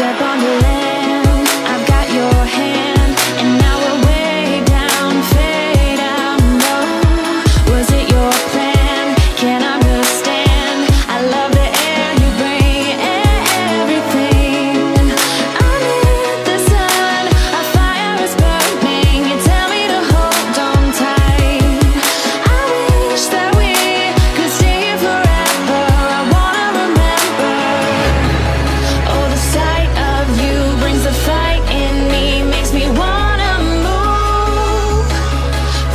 step on the land, I've got your hand, and now we're way down, fade out, no. Was it your plan? Can't understand. I love the air you bring, everything. I'm in the sun, a fire is burning. You tell me to hold on tight. I wish that we could stay here forever. I wanna remember. Oh, the sight of you brings the fight in me, makes me wanna move.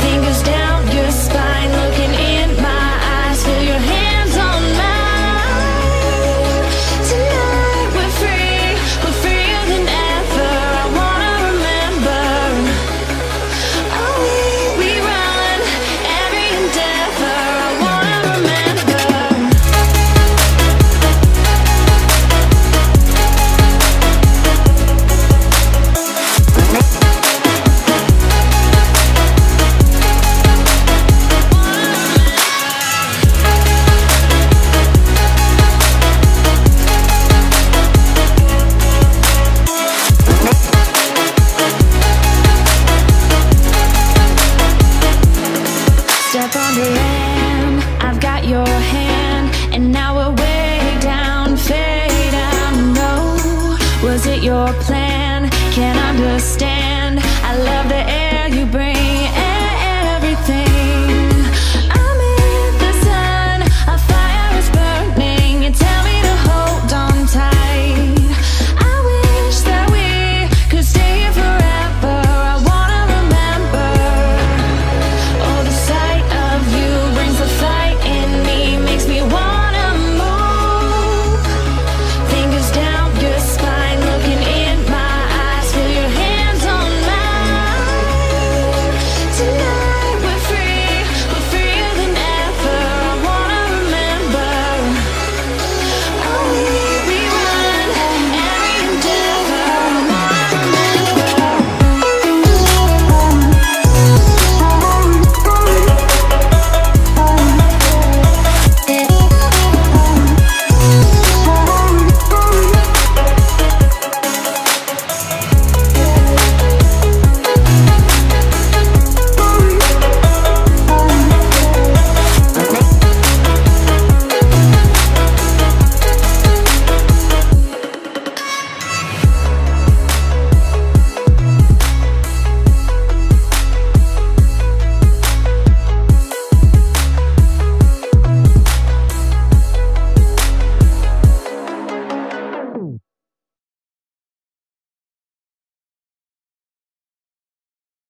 Fingers down your spine, looking in my eyes, feel your hands on mine. Tonight we're freer than ever. I wanna remember. Oh, we run every endeavor. I wanna remember. Step on the land, I've got your hand, and now we're way down, fade out, no. Was it your plan? Can't understand. I love the air.